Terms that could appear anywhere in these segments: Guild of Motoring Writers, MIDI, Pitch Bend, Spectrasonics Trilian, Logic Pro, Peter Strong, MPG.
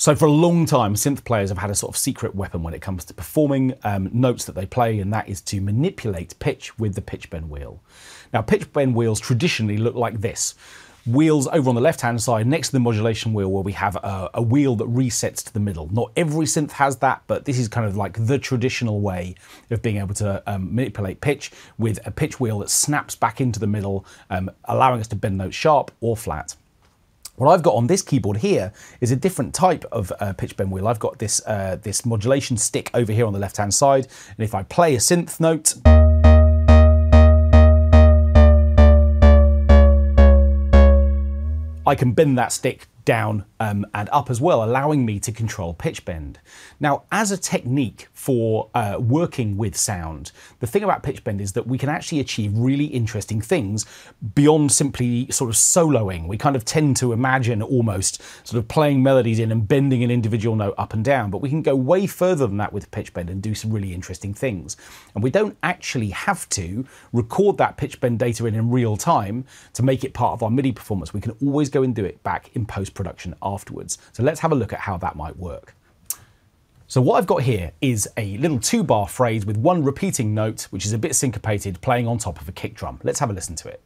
So for a long time, synth players have had a sort of secret weapon when it comes to performing notes that they play, and that is to manipulate pitch with the pitch bend wheel. Now, pitch bend wheels traditionally look like this. Wheels over on the left-hand side next to the modulation wheel where we have a wheel that resets to the middle. Not every synth has that, but this is kind of like the traditional way of being able to manipulate pitch with a pitch wheel that snaps back into the middle, allowing us to bend notes sharp or flat. What I've got on this keyboard here is a different type of pitch bend wheel. I've got this, this modulation stick over here on the left-hand side, and if I play a synth note, I can bend that stick down and up as well, allowing me to control pitch bend. Now, as a technique for working with sound, the thing about pitch bend is that we can actually achieve really interesting things beyond simply sort of soloing. We kind of tend to imagine almost sort of playing melodies in and bending an individual note up and down, but we can go way further than that with pitch bend and do some really interesting things. And we don't actually have to record that pitch bend data in real time to make it part of our MIDI performance. We can always go and do it back in post-production afterwards. So let's have a look at how that might work. So what I've got here is a little 2-bar phrase with one repeating note, which is a bit syncopated, playing on top of a kick drum. Let's have a listen to it.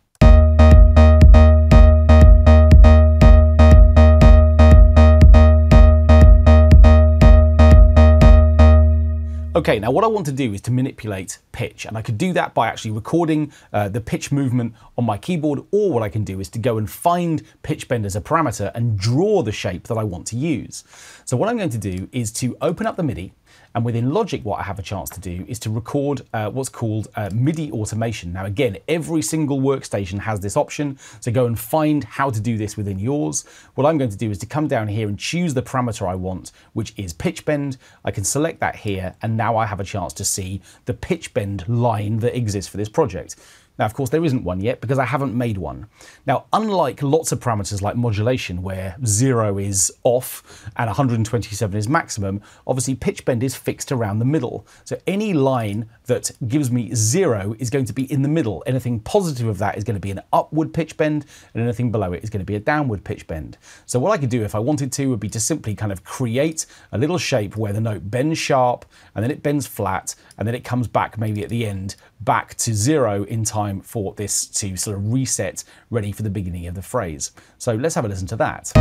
Okay, now what I want to do is to manipulate pitch, and I could do that by actually recording the pitch movement on my keyboard, or what I can do is to go and find pitch bend as a parameter and draw the shape that I want to use. So what I'm going to do is to open up the MIDI, and within Logic what I have a chance to do is to record what's called MIDI automation. Now again, every single workstation has this option, so go and find how to do this within yours. What I'm going to do is to come down here and choose the parameter I want, which is pitch bend. I can select that here, and now I have a chance to see the pitch bend line that exists for this project. Now, of course, there isn't one yet because I haven't made one. Now, unlike lots of parameters like modulation, where 0 is off and 127 is maximum, obviously pitch bend is fixed around the middle. So any line that gives me 0 is going to be in the middle. Anything positive of that is going to be an upward pitch bend, and anything below it is going to be a downward pitch bend. So what I could do if I wanted to would be to simply kind of create a little shape where the note bends sharp, and then it bends flat, and then it comes back maybe at the end back to 0 in time for this to sort of reset, ready for the beginning of the phrase. So let's have a listen to that.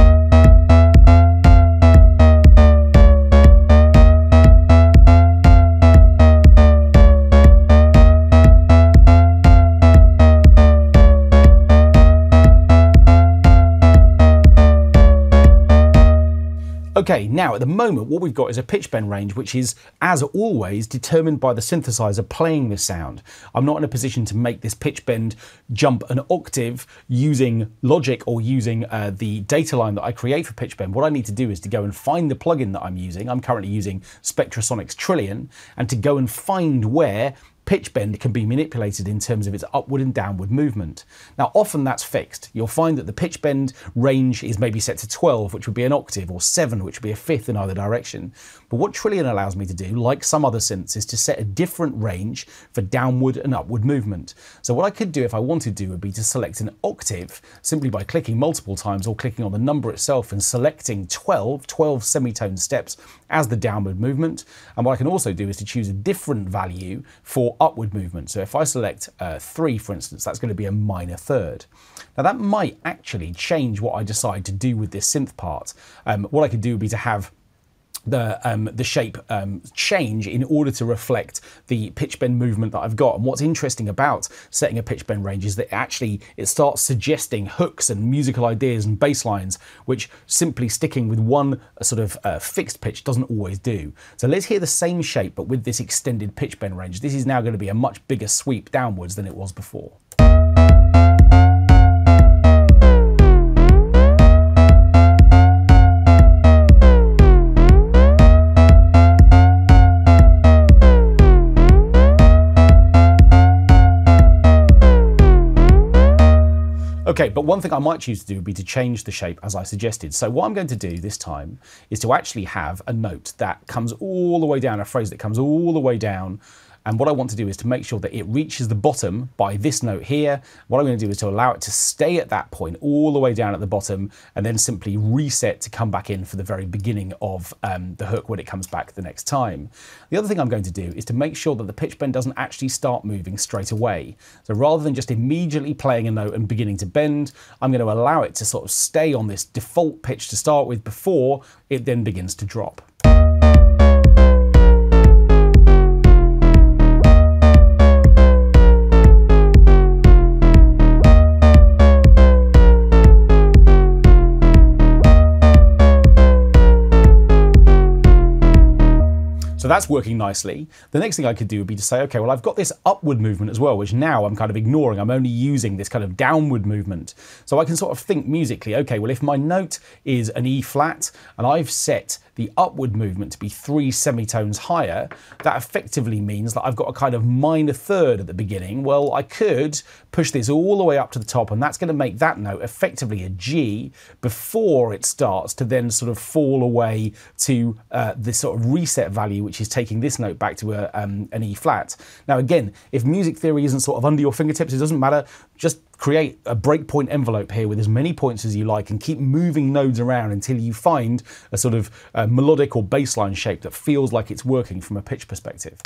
Okay, now at the moment what we've got is a pitch bend range which is, as always, determined by the synthesizer playing the sound. I'm not in a position to make this pitch bend jump an octave using Logic or using the data line that I create for pitch bend. What I need to do is to go and find the plugin that I'm using. I'm currently using Spectrasonics Trilian, and to go and find where pitch bend can be manipulated in terms of its upward and downward movement. Now, often that's fixed. You'll find that the pitch bend range is maybe set to 12, which would be an octave, or 7, which would be a fifth in either direction. But what Trilian allows me to do, like some other synths, is to set a different range for downward and upward movement. So what I could do if I wanted to would be to select an octave simply by clicking multiple times or clicking on the number itself and selecting 12 semitone steps as the downward movement. And what I can also do is to choose a different value for upward movement. So if I select 3, for instance, that's going to be a minor third. Now that might actually change what I decide to do with this synth part. What I could do would be to have the shape change in order to reflect the pitch bend movement that I've got. And what's interesting about setting a pitch bend range is that it starts suggesting hooks and musical ideas and bass lines, which simply sticking with one sort of fixed pitch doesn't always do. So let's hear the same shape, but with this extended pitch bend range. This is now going to be a much bigger sweep downwards than it was before. Okay, but one thing I might choose to do would be to change the shape as I suggested. So what I'm going to do this time is to actually have a note that comes all the way down, a phrase that comes all the way down And what I want to do is to make sure that it reaches the bottom by this note here. What I'm going to do is to allow it to stay at that point all the way down at the bottom and then simply reset to come back in for the very beginning of the hook when it comes back the next time. The other thing I'm going to do is to make sure that the pitch bend doesn't actually start moving straight away. So rather than just immediately playing a note and beginning to bend, I'm going to allow it to sort of stay on this default pitch to start with before it then begins to drop. So that's working nicely. The next thing I could do would be to say, okay, well, I've got this upward movement as well, which now I'm kind of ignoring. I'm only using this kind of downward movement. So I can sort of think musically, okay, well, if my note is an E flat and I've set the upward movement to be 3 semitones higher, that effectively means that I've got a kind of minor third at the beginning. Well, I could push this all the way up to the top, and that's going to make that note effectively a G before it starts to then sort of fall away to this sort of reset value, which is taking this note back to a, an E flat. Now again, if music theory isn't sort of under your fingertips, it doesn't matter. Just create a breakpoint envelope here with as many points as you like and keep moving nodes around until you find a sort of melodic or bass line shape that feels like it's working from a pitch perspective.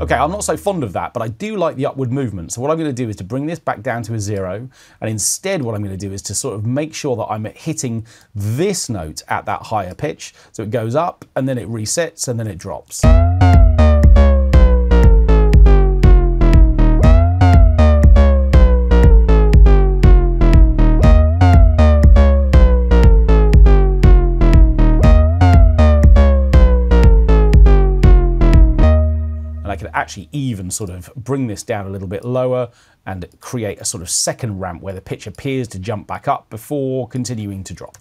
Okay, I'm not so fond of that, but I do like the upward movement. So what I'm going to do is to bring this back down to a 0, and instead what I'm going to do is to sort of make sure that I'm hitting this note at that higher pitch. So it goes up, and then it resets, and then it drops. Actually even sort of bring this down a little bit lower and create a sort of second ramp where the pitch appears to jump back up before continuing to drop.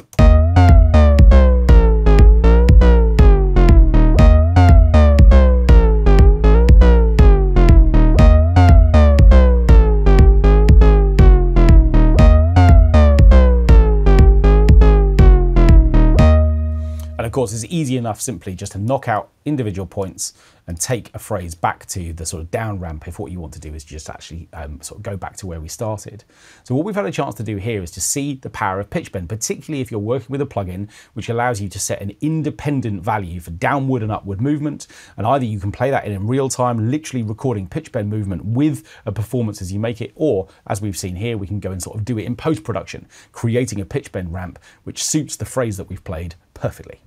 Of course, it's easy enough simply just to knock out individual points and take a phrase back to the sort of down ramp if what you want to do is just actually sort of go back to where we started. So what we've had a chance to do here is to see the power of pitch bend, particularly if you're working with a plugin which allows you to set an independent value for downward and upward movement, and either you can play that in real time, literally recording pitch bend movement with a performance as you make it, or as we've seen here, we can go and sort of do it in post-production, creating a pitch bend ramp which suits the phrase that we've played perfectly.